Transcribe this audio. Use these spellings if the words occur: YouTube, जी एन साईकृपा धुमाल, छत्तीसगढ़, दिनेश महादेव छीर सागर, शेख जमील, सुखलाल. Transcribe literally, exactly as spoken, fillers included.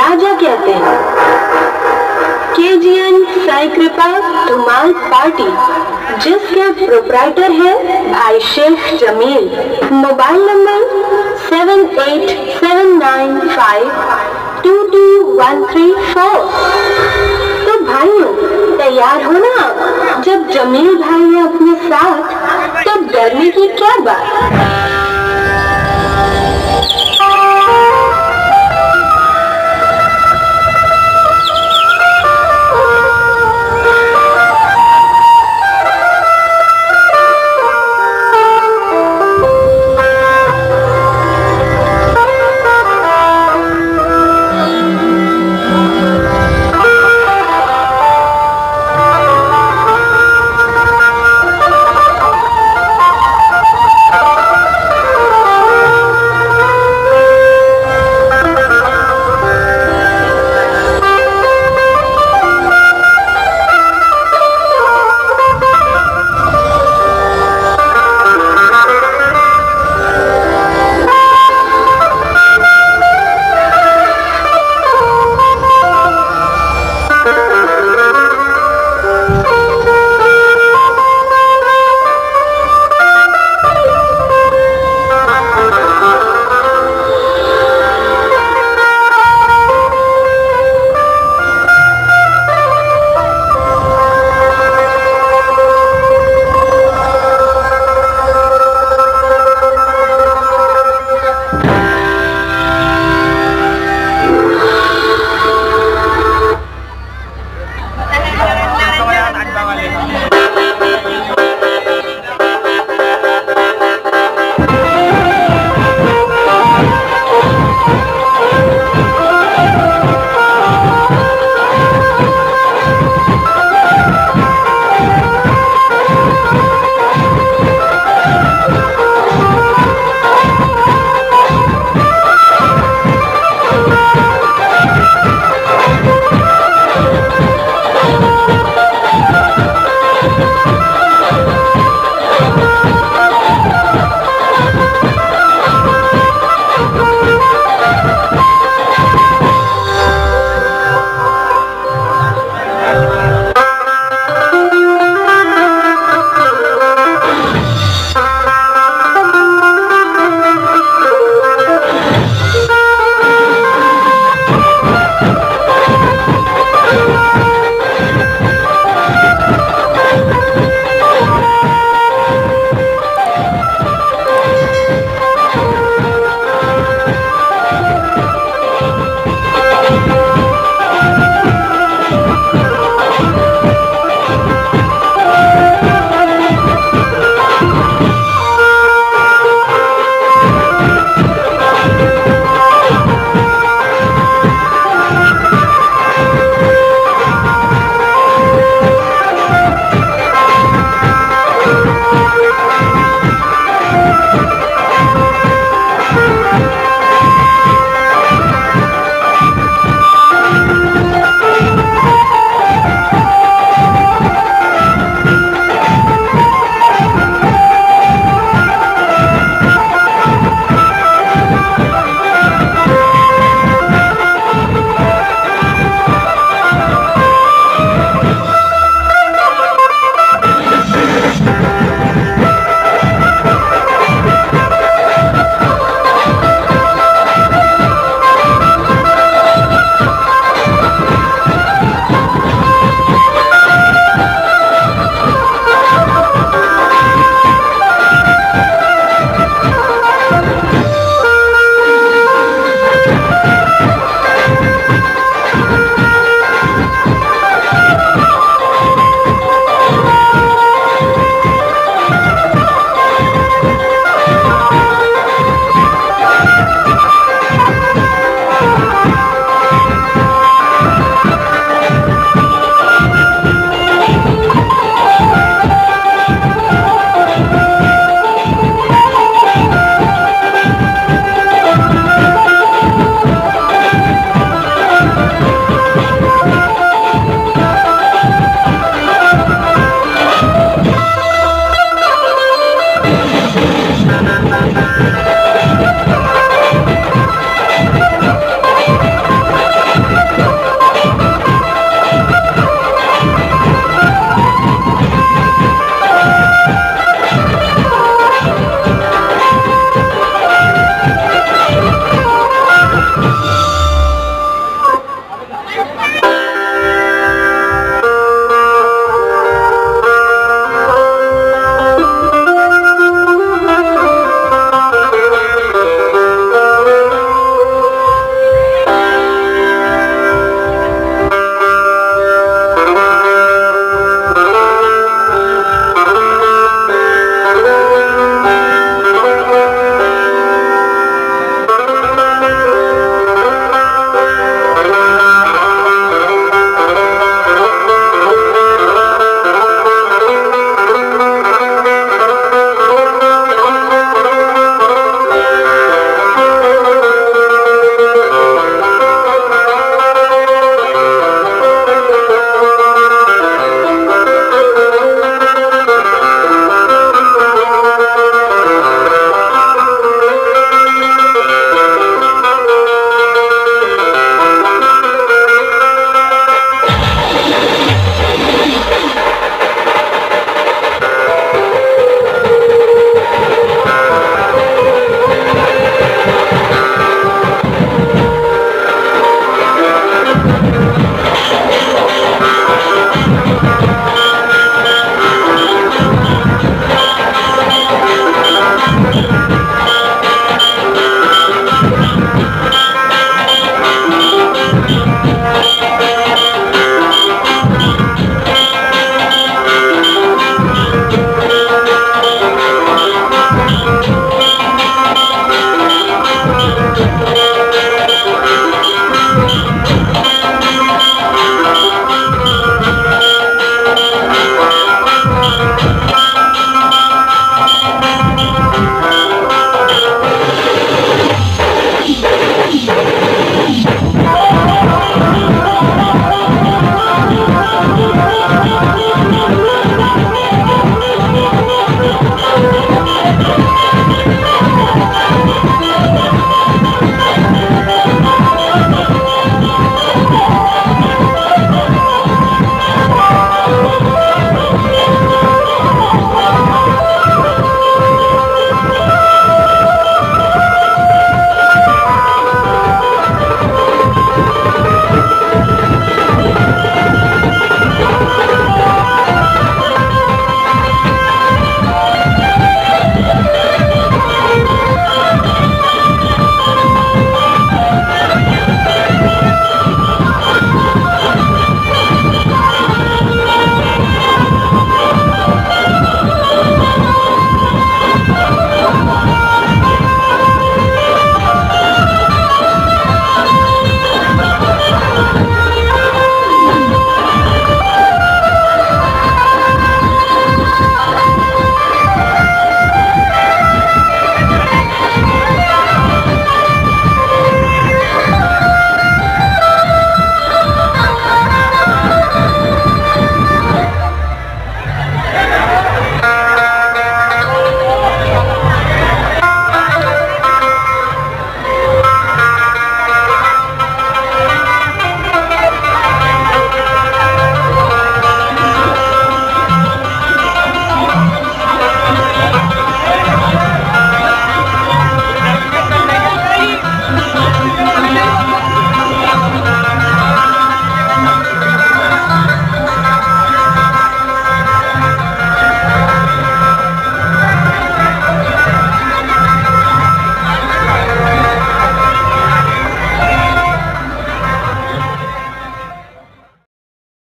राजा कहते हैं। K जी एन साईकृपा धुमाल party, जिसके प्रोपराइटर है भाई शेख जमील। Mobile number seven eight seven nine five two two one three four. तो भाइयों तैयार हो ना आप, जब जमील भाई है अपने साथ तो डरने की क्या बात।